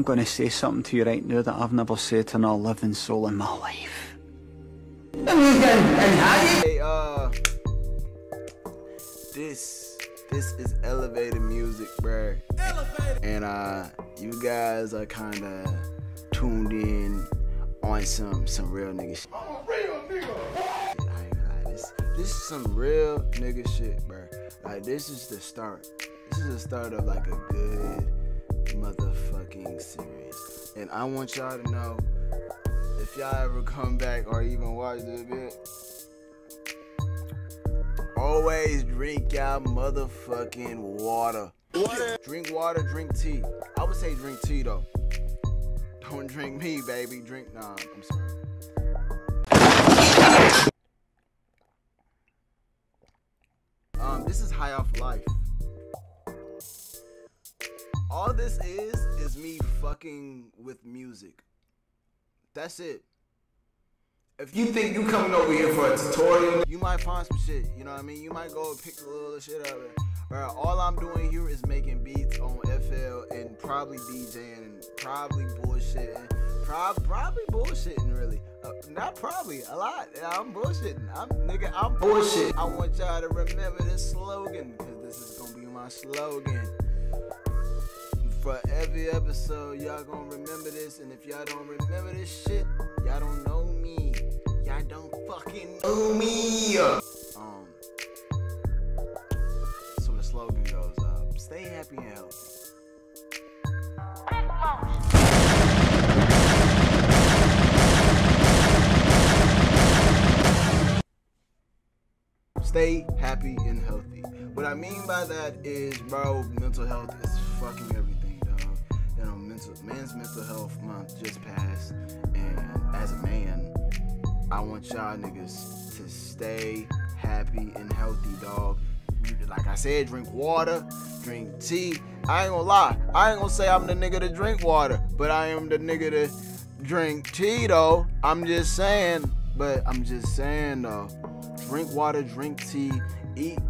I'm going to say something to you right now that I've never said to a living soul in my life. Hey, this is elevated music, bruh. And you guys are kind of tuned in on some real nigga shit. I'm a real nigga. I ain't gonna lie, this is some real nigga shit, bruh. Like, this is the start. This is the start of like a good motherfucking series. And I want y'all to know, if y'all ever come back or even watch this bit, always drink y'all motherfucking water. Drink water, drink tea. I would say drink tea though. Don't drink me, baby. Drink, nah, I'm sorry. This is High Off Life. All this is me fucking with music. That's it. If you think you coming over here for a tutorial, you might find some shit, you know what I mean? You might go and pick a little shit up. Bruh, all I'm doing here is making beats on FL and probably DJing and probably bullshitting. Probably bullshitting, really. Not probably, a lot. I'm bullshitting. I'm bullshit. I want y'all to remember this slogan, because this is going to be my slogan. For every episode, y'all gonna remember this, and if y'all don't remember this shit, y'all don't know me. Y'all don't fucking know me. So the slogan goes up: stay happy and healthy. Big motion. Stay happy and healthy. What I mean by that is, bro, mental health is fucking everything, dog. You know, Men's Mental Health Month just passed, and as a man, I want y'all niggas to stay happy and healthy, dog. Like I said, drink water, drink tea. I ain't gonna lie. I ain't gonna say I'm the nigga to drink water, but I am the nigga to drink tea, though. I'm just saying, though. Drink water, drink tea, eat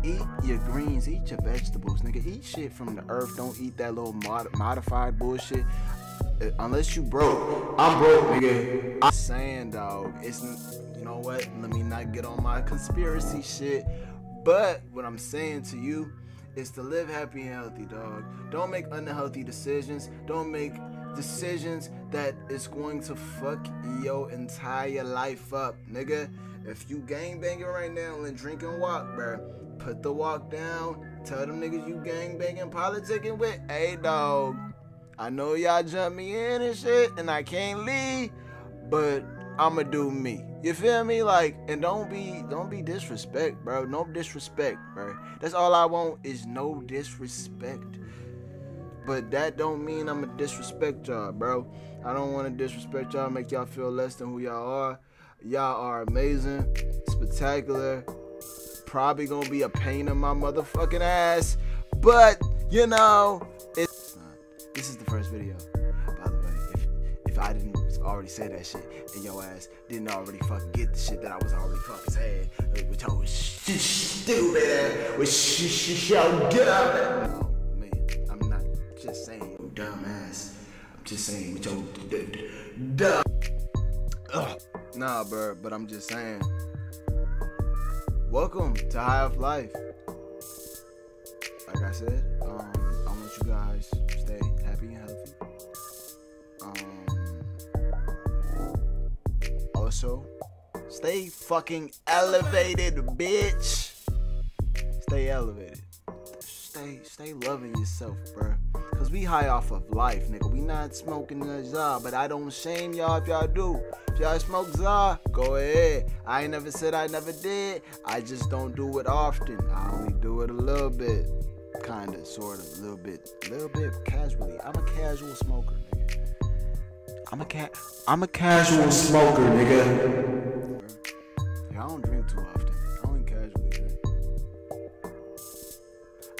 your greens, eat your vegetables, nigga. Eat shit from the earth. Don't eat that little modified bullshit. Unless you broke. I'm broke, nigga. I'm saying, dog, it's, you know what? Let me not get on my conspiracy shit. But what I'm saying to you is to live happy and healthy, dog. Don't make unhealthy decisions. Don't make decisions that is going to fuck your entire life up, nigga. If you gangbanging right now and drinking walk, bruh, put the walk down. Tell them niggas you gangbanging, politicking with. Hey, dog, I know y'all jump me in and shit, and I can't leave, but I'ma do me. You feel me? Like, and don't be disrespect, bro. No disrespect, bro. That's all I want is no disrespect. But that don't mean I'ma disrespect y'all, bro. I don't want to disrespect y'all, make y'all feel less than who y'all are. Y'all are amazing, spectacular, probably gonna be a pain in my motherfucking ass, but, you know, it's not. This is the first video, by the way, if I didn't already say that shit, and your ass didn't already fucking get the shit that I was already fucking saying, which I was stupid ass, which shall get up. No, man, I'm not just saying you dumb ass, I'm just saying with your dumb. Ugh. Nah, bro, but I'm just saying, welcome to High Off Life. Like I said, I want you guys to stay happy and healthy. Also, stay fucking elevated, bitch. Stay elevated. Stay loving yourself, bro. Cause we high off of life, nigga. We not smoking the za, but I don't shame y'all if y'all do. If y'all smoke za, go ahead. I ain't never said I never did. I just don't do it often. I only do it a little bit, kinda, sorta, a little bit casually. I'm a casual smoker, nigga. I'm a casual smoker, nigga. Yeah, I don't drink too often. I only casually drink.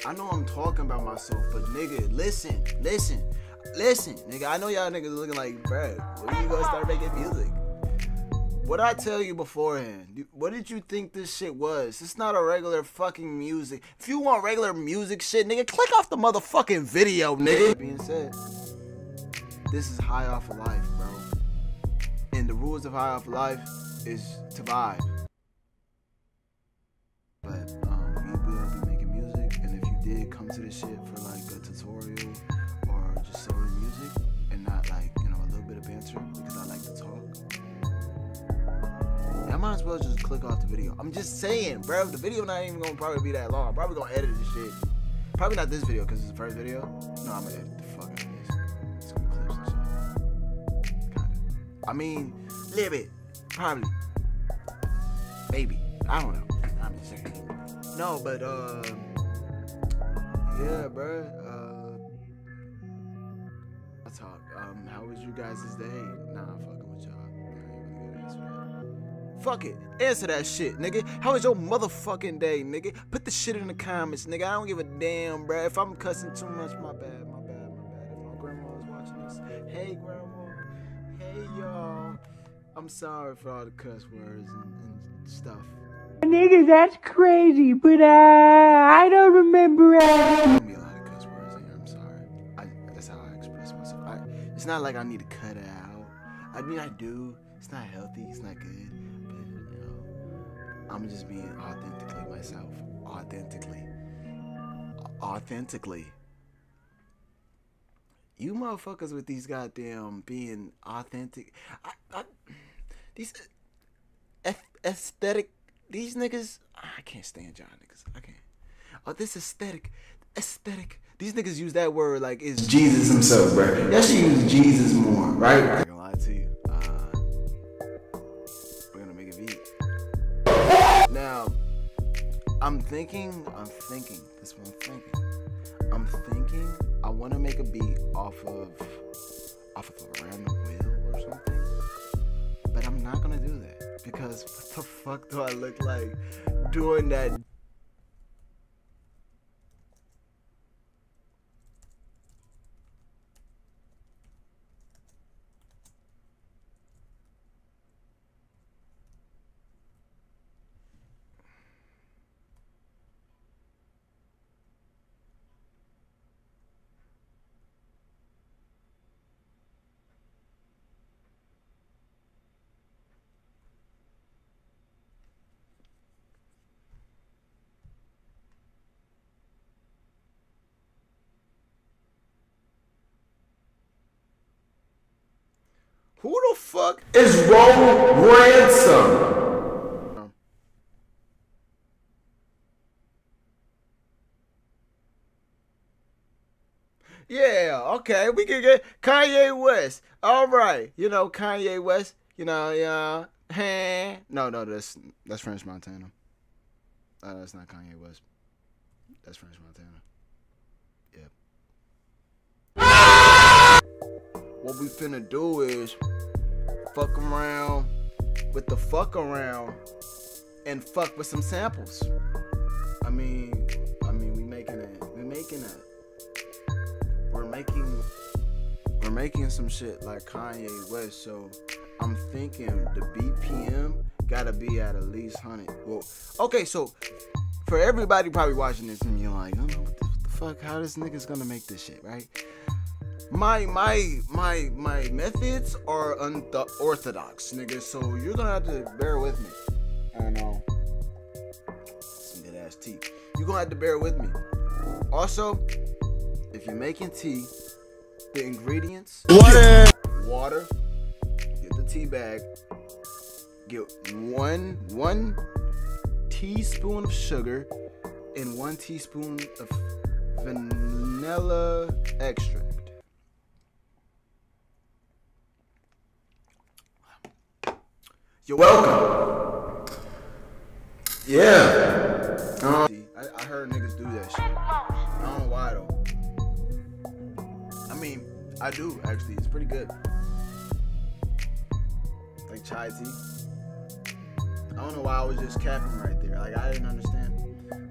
I know I'm talking about myself, but nigga, listen, nigga. I know y'all niggas looking like, bruh, when you gonna start making music? What I tell you beforehand, what did you think this shit was? It's not a regular fucking music. If you want regular music shit, nigga, click off the motherfucking video, nigga. That being said, This is High Off of Life, bro. And the rules of High Off of Life is to vibe. But we will be making music, and if you did come to this shit for like a tutorial or just solo music and not like, you know, a little bit of banter, because I like to talk, I might as well just click off the video. I'm just saying, bro, the video not even gonna probably be that long. I'm probably gonna edit this shit. Probably not this video because it's the first video. No, I'm gonna edit the fuck out of this. It's gonna be clips and shit. Kinda. I mean, a little bit. Probably. Maybe. I don't know. I'm just saying. No, but yeah, bro. Let's talk. How was you guys' day? Nah, I'm fucking with y'all. I ain't really gonna answer that. Fuck it. Answer that shit, nigga. How was your motherfucking day, nigga? Put the shit in the comments, nigga. I don't give a damn, bro. If I'm cussing too much, my bad, my bad, my bad. If my grandma was watching this, hey grandma, hey y'all. I'm sorry for all the cuss words and stuff. Nigga, that's crazy, but I don't remember. Give me a lot of cuss words here. I'm sorry. That's how I express myself. It's not like I need to cut it out. I mean, I do. It's not healthy. It's not good. But you know, I'm just being authentically myself. Authentically. Authentically. You motherfuckers with these goddamn being authentic. These aesthetic. These niggas, I can't stand y'all niggas. I can't. Oh, this aesthetic. These niggas use that word like it's Jesus himself, bro. Y'all should use Jesus more, right? I ain't gonna lie to you. We're gonna make a beat. Now, I'm thinking. That's what I'm thinking. I wanna make a beat off of Around the Wheel or something. But I'm not gonna do that. Because what the fuck do I look like doing that? Who the fuck is Roe Ransom? Yeah, okay, we can get Kanye West. All right, you know Kanye West. You know, yeah. Hey. No, that's French Montana. That's not Kanye West. That's French Montana. Yep. What we finna do is fuck around with the fuck around and fuck with some samples. I mean we're making some shit like Kanye West, so I'm thinking the BPM gotta be at least 100. Well, okay, so for everybody probably watching this and you're like, I don't know what the fuck, how this nigga's gonna make this shit, right? My methods are unorthodox, nigga, so you're gonna have to bear with me. I don't know. Some good ass tea. You're gonna have to bear with me. Also, if you're making tea, the ingredients: water, get the tea bag, get one teaspoon of sugar and 1 teaspoon of vanilla extract. You're welcome. Yeah. I heard niggas do that shit. I don't know why though. I mean, I do actually. It's pretty good. Like chai tea. I don't know why I was just capping right there. Like I didn't understand.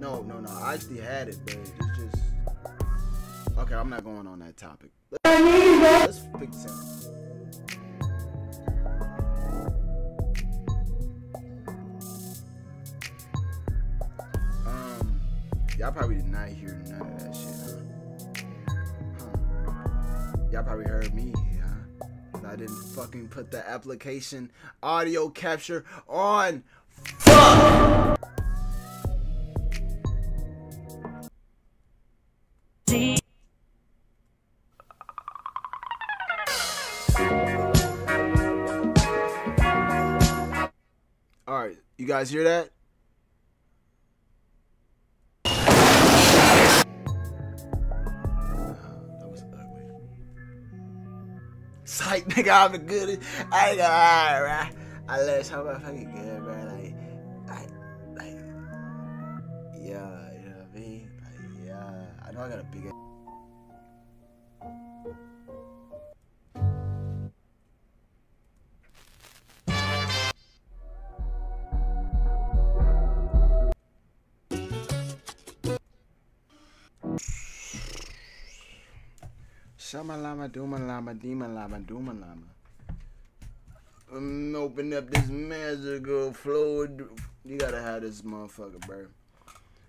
No. I actually had it, but it's just. Okay, I'm not going on that topic. Let's pick the sample. Y'all probably did not hear none of that shit, huh? Y'all probably heard me, huh? I didn't fucking put the application audio capture on. Fuck! Alright, you guys hear that? Psych, nigga, I'm the goodest. I ain't gonna lie, bruh. I love how motherfucking good, bruh. Like, yeah, you know what I mean? Like, yeah, I know I got a big ass. Shama lama, duma lama, dima lama, duma lama. Open up this magical flow. You gotta have this motherfucker, bro.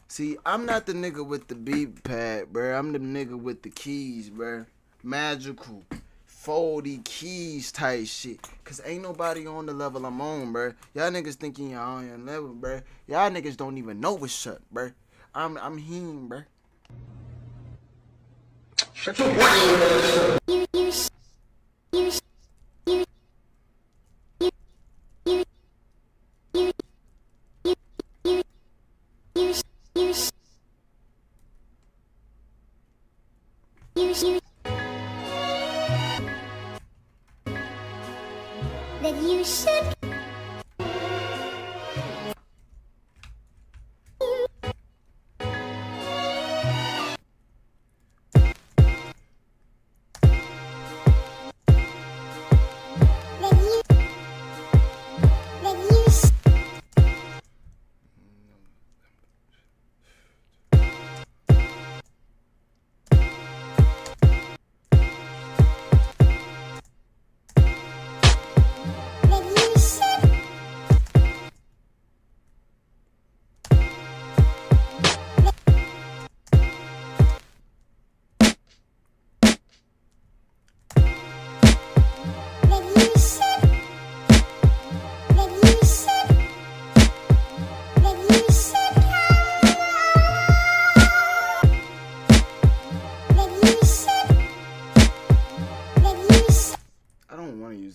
See, I'm not the nigga with the beat pad, bro. I'm the nigga with the keys, bro. Magical, foldy keys type shit. Cause ain't nobody on the level I'm on, bro. Y'all niggas thinking y'all on your level, bro. Y'all niggas don't even know what's up, bro. I'm him, bro. Shut your mouth. That you should.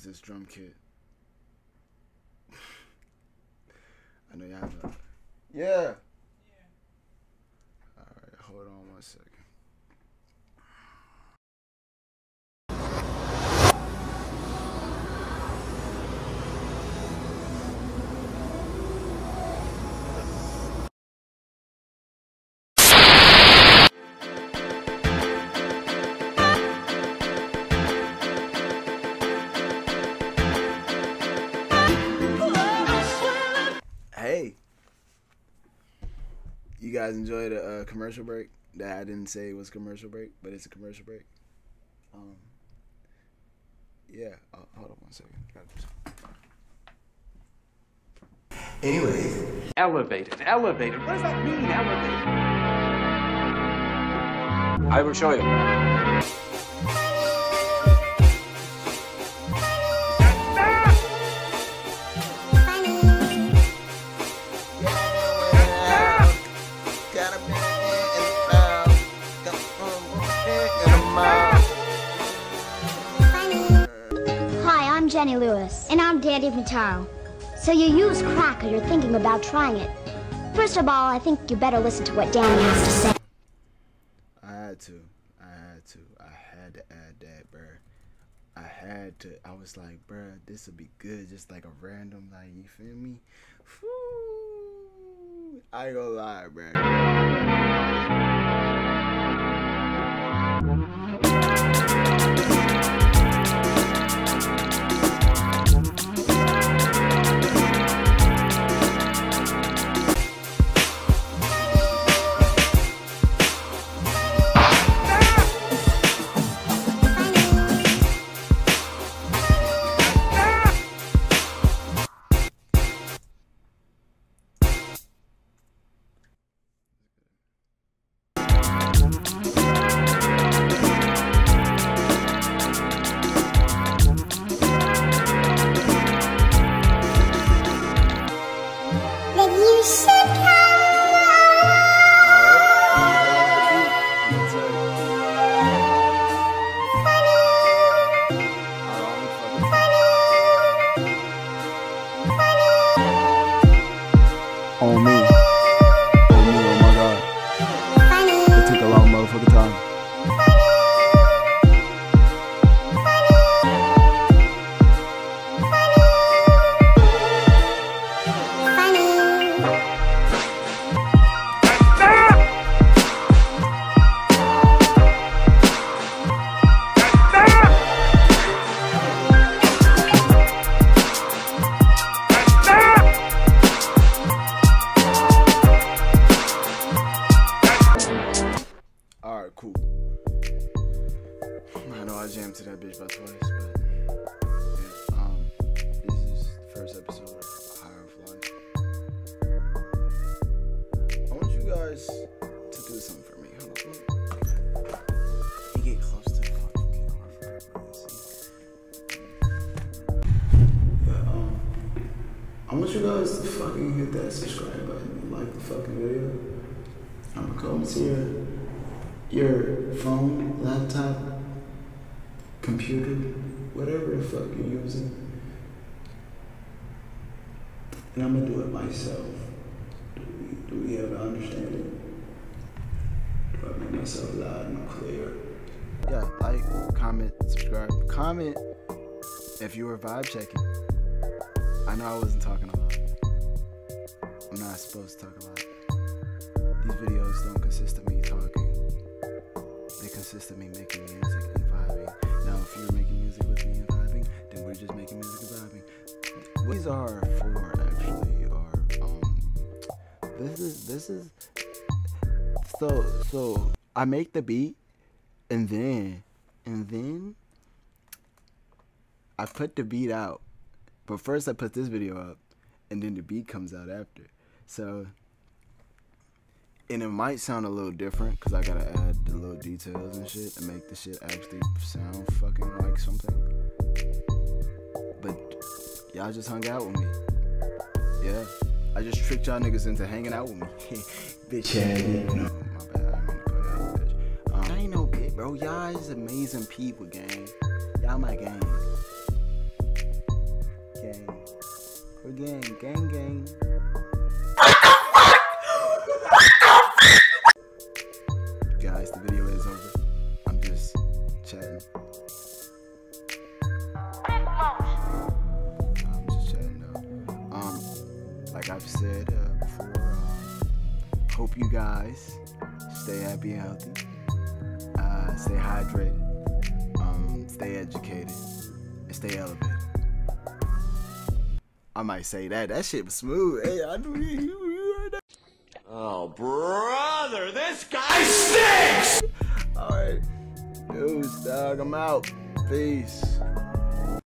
This drum kit. I know y'all have a... Yeah! Yeah. Alright, hold on 1 second. You guys enjoy the commercial break? That I didn't say it was commercial break, but it's a commercial break. Yeah, hold on 1 second. Anyways. Elevated, elevated. What does that mean, elevated? I will show you. Jenny Lewis, and I'm Dandy Vitale. So you use crack or you're thinking about trying it. First of all, I think you better listen to what Danny has to say. I had to add that, bruh. I was like, bruh, this'll be good, just like a random, like, you feel me? Woo. I ain't gonna lie, bruh. On me. Oh my God. It took a long motherfucking time. Cool. I know I jammed to that bitch about twice, but yeah, this is the first episode of Higher Flight. I want you guys to do something for me. Hold on. You get close to the fucking car for I want you guys to fucking hit that subscribe button and like the fucking video. I'm gonna come to you. Your phone, laptop, computer, whatever the fuck you're using. And I'm gonna do it myself. Do we have to understand it? Do I make myself loud and clear? Yeah, like, comment, subscribe. Comment if you were vibe checking. I know I wasn't talking a lot. I'm not supposed to talk a lot. These videos don't consist of me talking. They consist of me making music and vibing. Now, if you're making music with me and vibing, then we're just making music and vibing. These are for actually are this is so I make the beat and then I put the beat out, but first I put this video up and then the beat comes out after. So. And it might sound a little different because I gotta add the little details and shit and make the shit actually sound fucking like something. But y'all just hung out with me. Yeah. I just tricked y'all niggas into hanging out with me. Bitch. Yeah, no, my bad. I mean, go y'all, bitch. I ain't no bitch, bro. Y'all is amazing people, gang. Y'all my gang. Gang. We're gang. Gang, gang. Guys, the video is over. I'm just chatting. Though. Like I've said before, hope you guys stay happy and healthy. Stay hydrated. Stay educated. And stay elevated. I might say that. That shit was smooth. Hey, I do you. Oh, brother, this guy stinks! Alright, dudes, dog, I'm out. Peace.